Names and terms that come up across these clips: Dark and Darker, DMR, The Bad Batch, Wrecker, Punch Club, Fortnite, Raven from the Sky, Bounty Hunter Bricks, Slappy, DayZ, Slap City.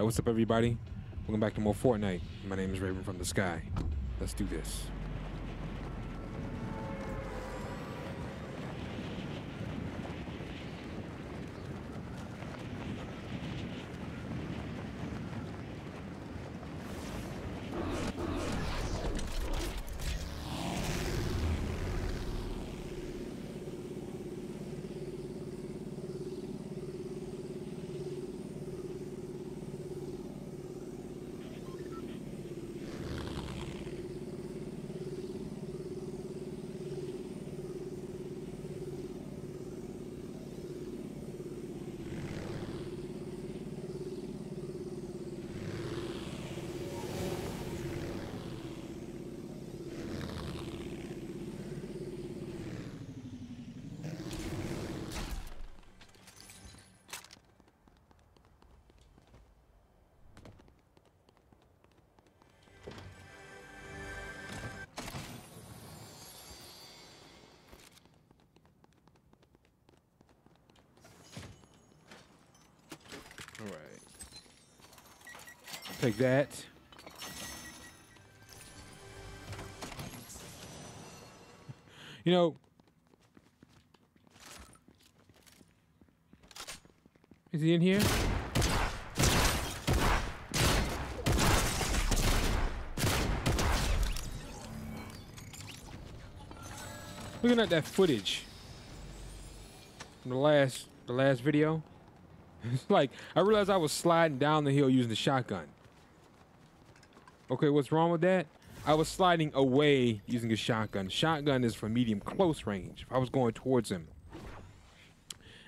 Alright, what's up everybody? Welcome back to more Fortnite. My name is Raven from the Sky. Let's do this. Take that. You know, is he in here? Looking at that footage from the last video, it's like I realized I was sliding down the hill using the shotgun. Okay, what's wrong with that? I was sliding away using a shotgun. Shotgun is for medium close range. If I was going towards him,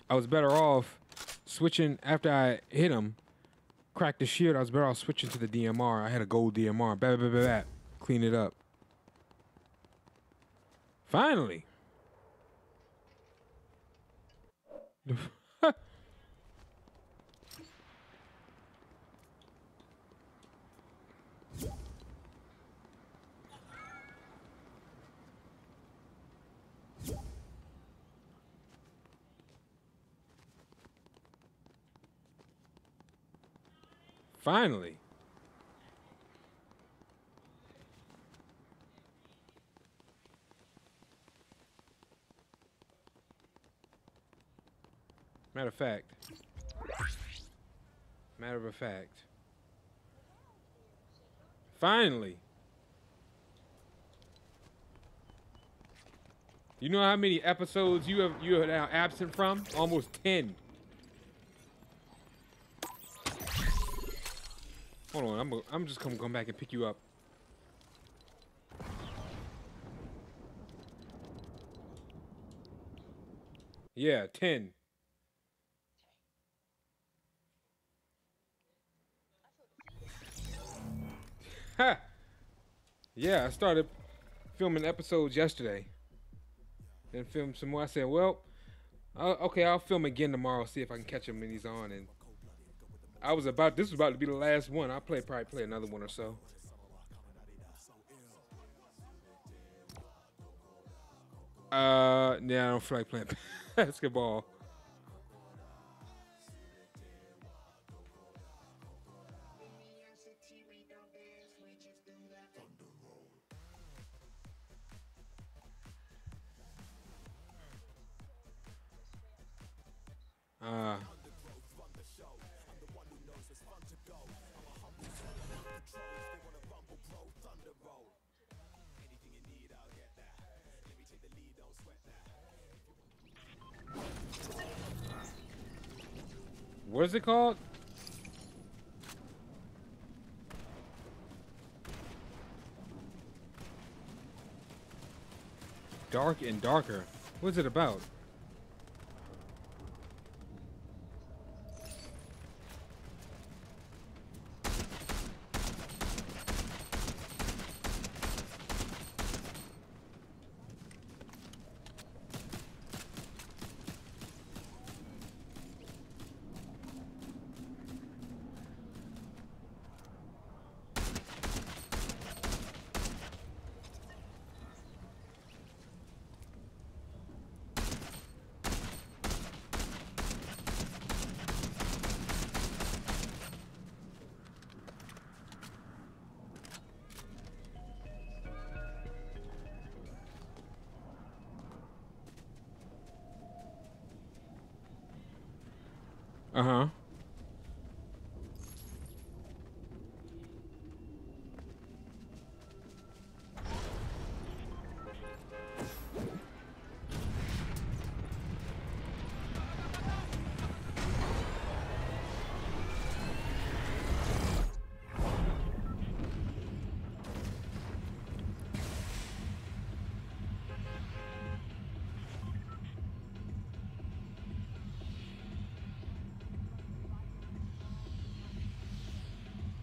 I was better off switching after I hit him, cracked the shield. I was better off switching to the DMR. I had a gold DMR. Bap, bap, bap, bap. Clean it up. Finally. Finally. Matter of fact. Finally. You know how many episodes you are now absent from? Almost 10. Hold on, I'm just gonna come back and pick you up. Yeah, 10. Ha! Yeah, I started filming episodes yesterday. Then filmed some more. I said, well, okay, I'll film again tomorrow, see if I can catch them when he's on. And this was about to be the last one. I'll probably play another one or so. Nah, I don't feel like playing basketball. What is it called? Dark and Darker. What is it about? Uh-huh.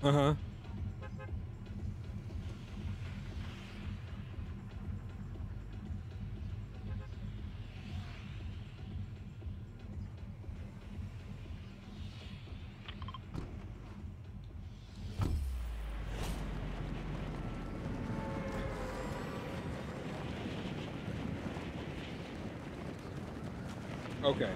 Uh-huh. Okay.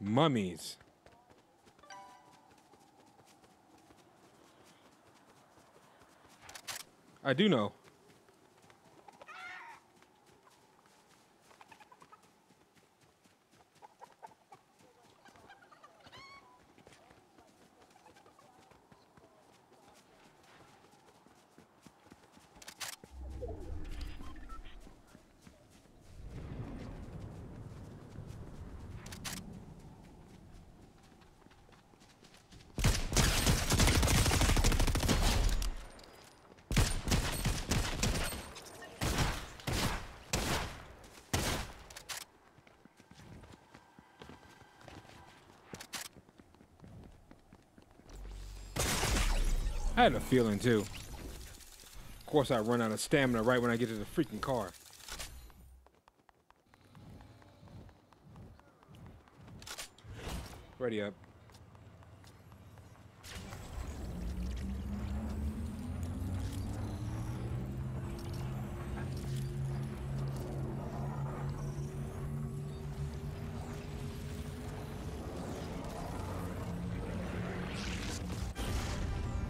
Mummies. I do know. I had a feeling too. Of course I run out of stamina right when I get to the freaking car. Ready up.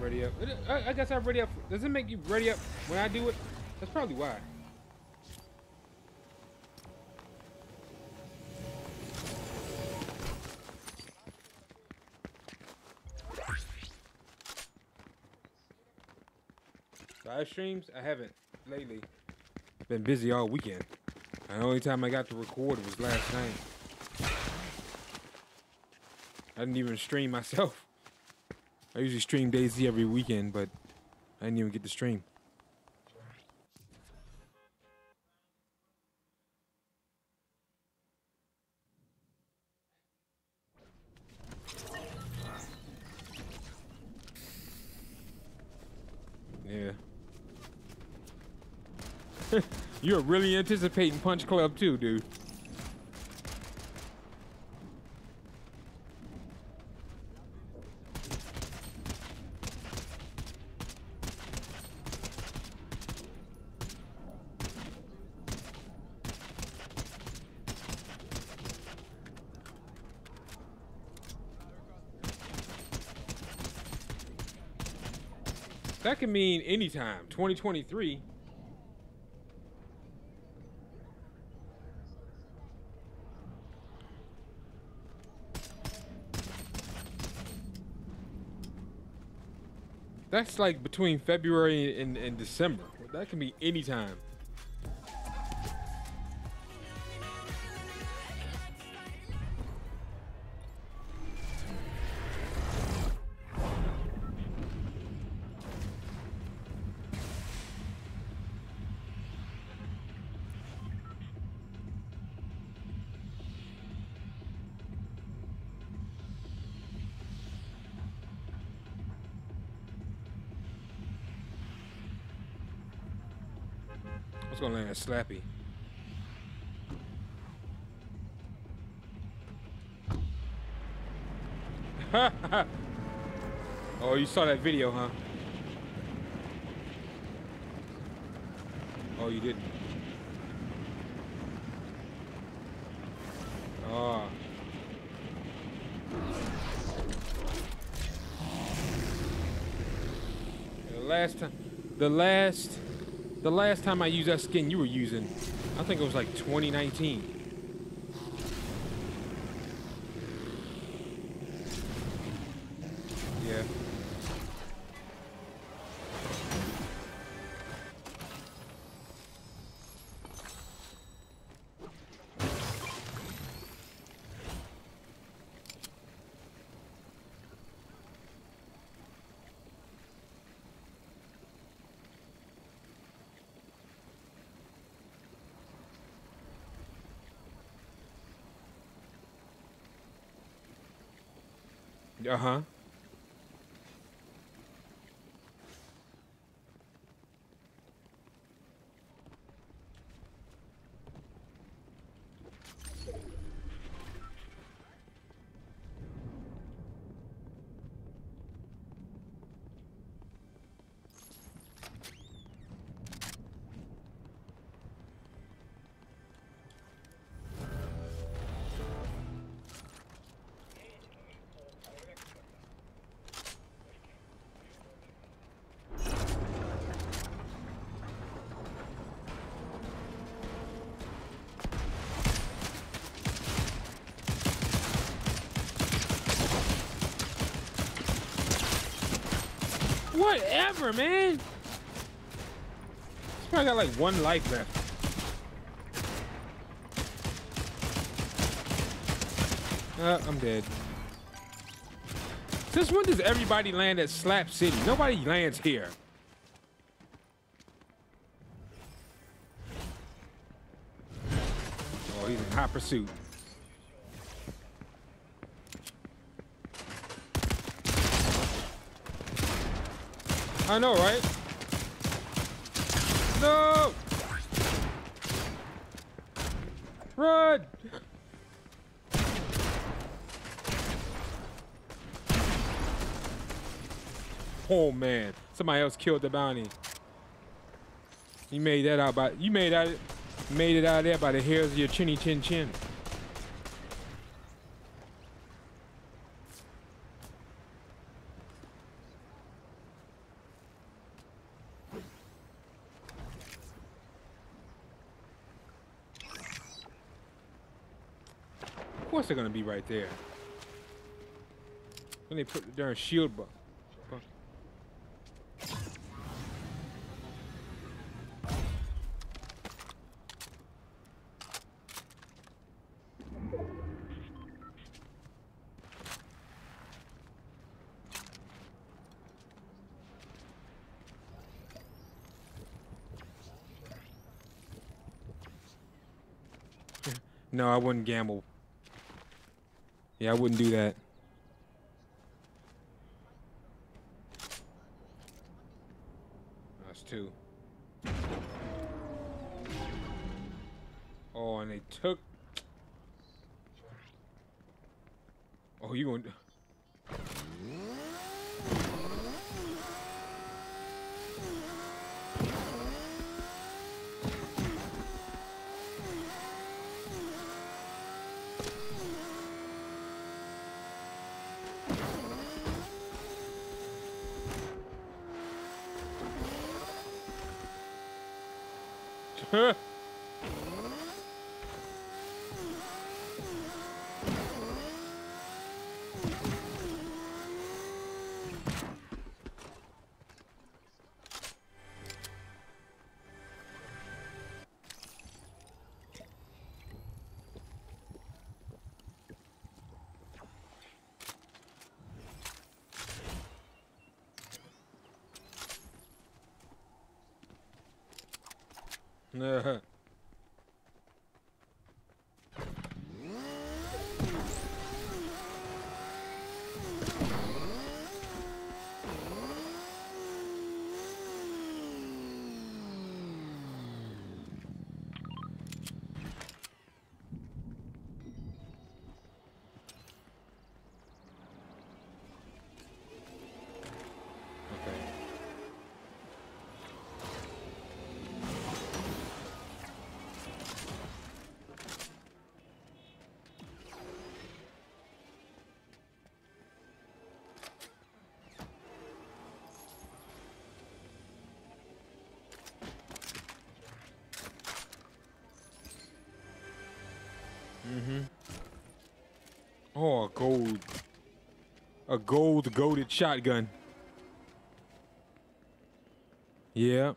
Ready up. I guess I ready up. Does it make you ready up when I do it? That's probably why. Live streams? I haven't lately. Been busy all weekend. And the only time I got to record was last night. I didn't even stream myself. I usually stream DayZ every weekend, but I didn't even get to stream. Yeah. You're really anticipating Punch Club too, dude. That can mean anytime, 2023. That's like between February and December. That can be anytime. gonna land Slappy. Oh, you saw that video, huh? Oh, you didn't. Oh. The last time I used that skin you were using, I think it was like 2019. Yeah. Uh-huh. Whatever, man. He's probably got like one life left. I'm dead. Since when does everybody land at Slap City? Nobody lands here. Oh, he's in hot pursuit. I know, right? No! Run! Oh man, somebody else killed the bounty. You made it out of there by the hairs of your chinny chin chin. Of course they're gonna be right there. When they put their shield buff. No, I wouldn't gamble. Yeah, I wouldn't do that. That's two. Oh, and they took. Oh, you going? Huh? Oh, a gold goated shotgun. Yeah.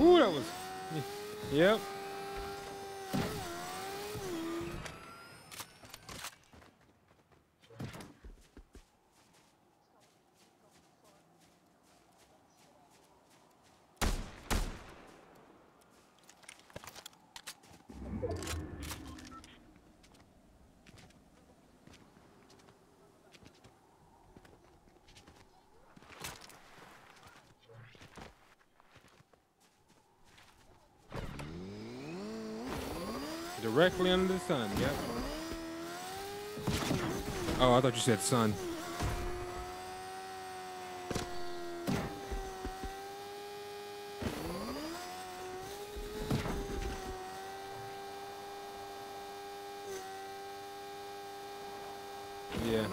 Ooh, that was... Yep. Directly under the sun, yep. Oh, I thought you said sun. Yeah.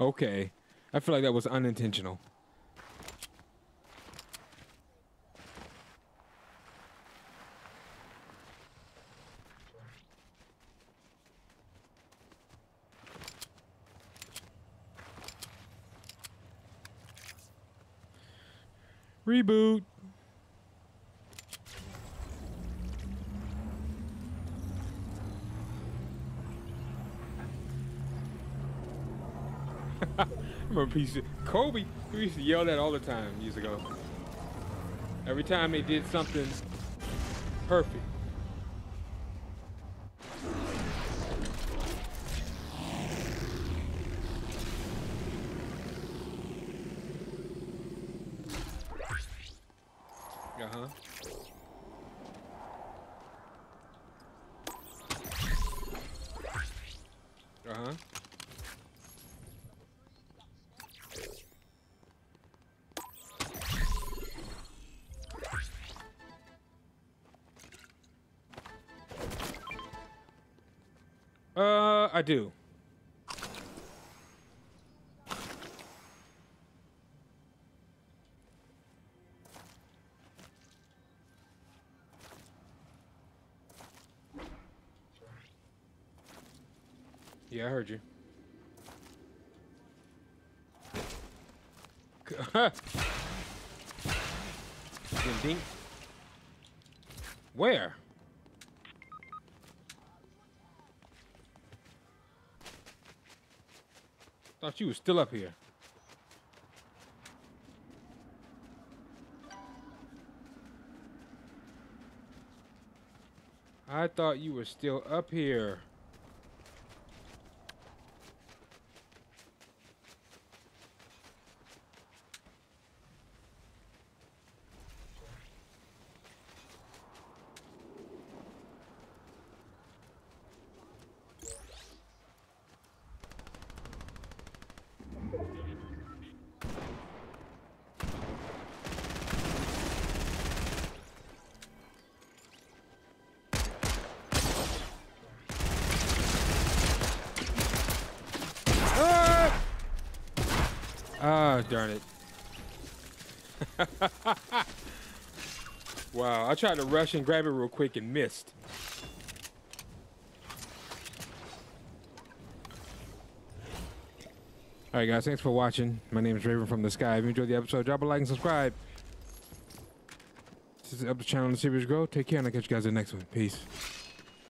Okay, I feel like that was unintentional. Reboot. Kobe, we used to yell that all the time years ago. Every time they did something perfect. Uh-huh. Uh-huh. I do. Yeah, I heard you. Ding. Where? Thought you were still up here. I thought you were still up here. Ah, darn it. Wow, I tried to rush and grab it real quick and missed. All right, guys, thanks for watching. My name is Raven from the Sky. If you enjoyed the episode, drop a like and subscribe. This is the channel to see us grow. Take care, and I'll catch you guys in the next one. Peace.